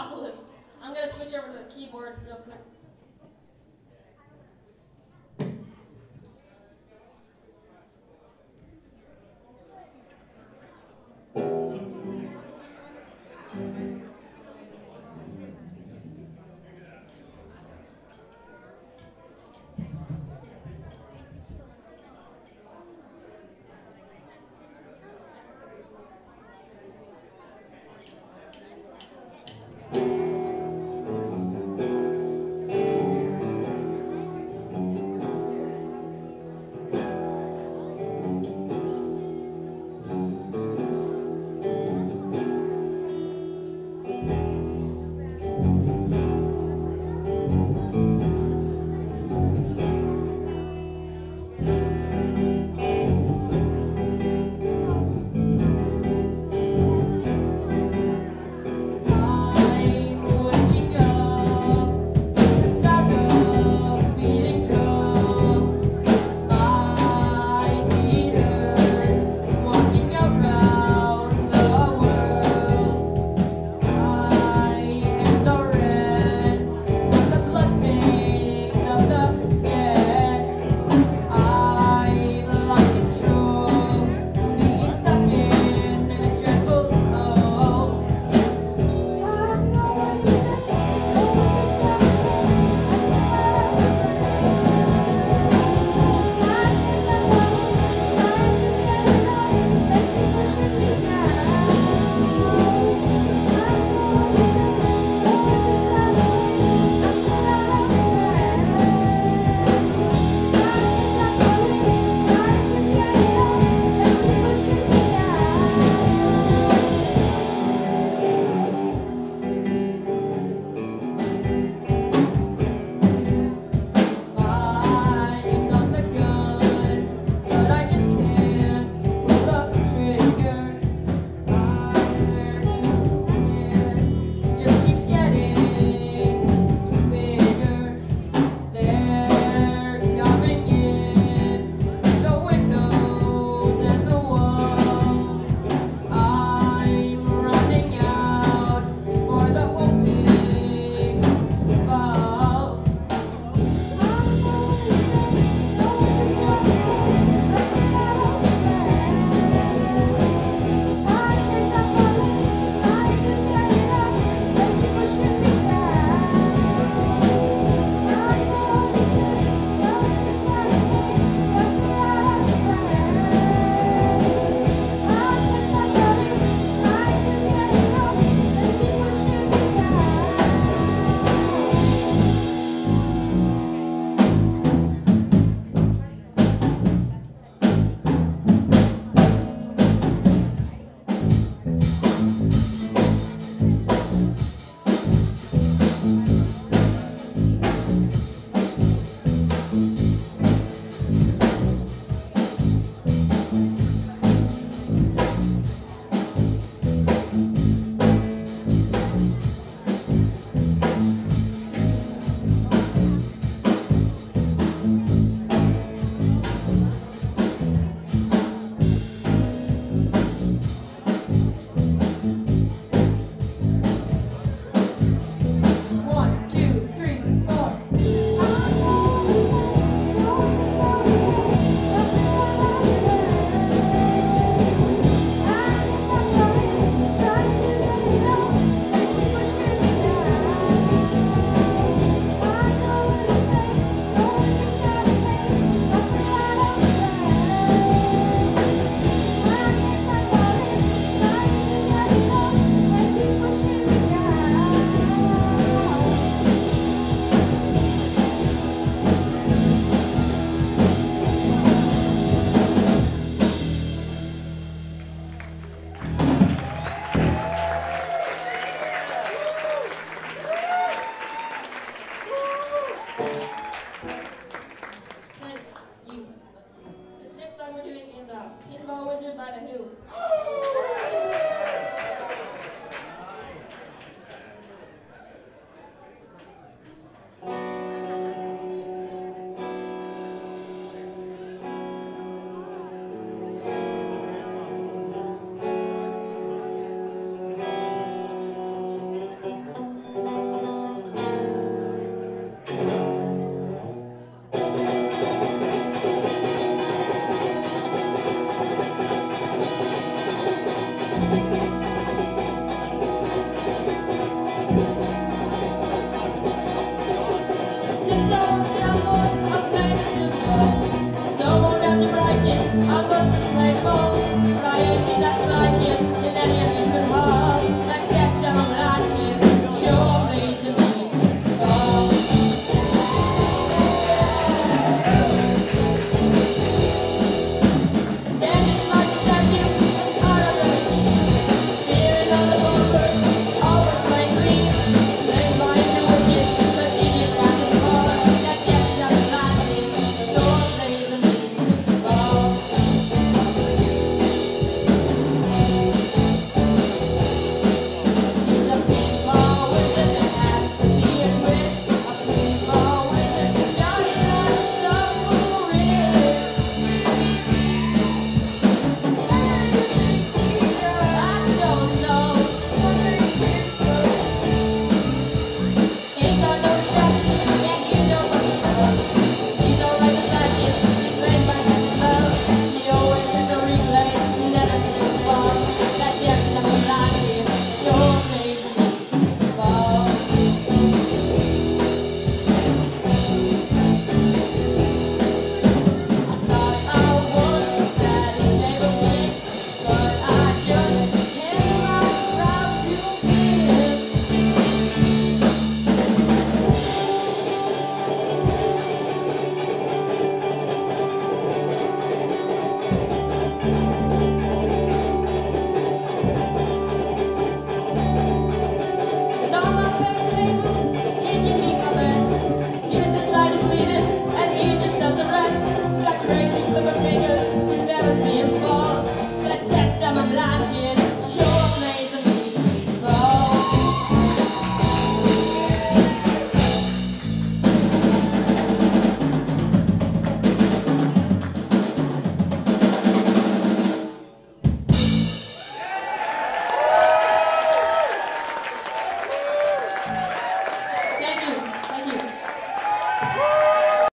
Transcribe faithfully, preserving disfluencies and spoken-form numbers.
apocalypse. I'm gonna switch over to the keyboard real quick.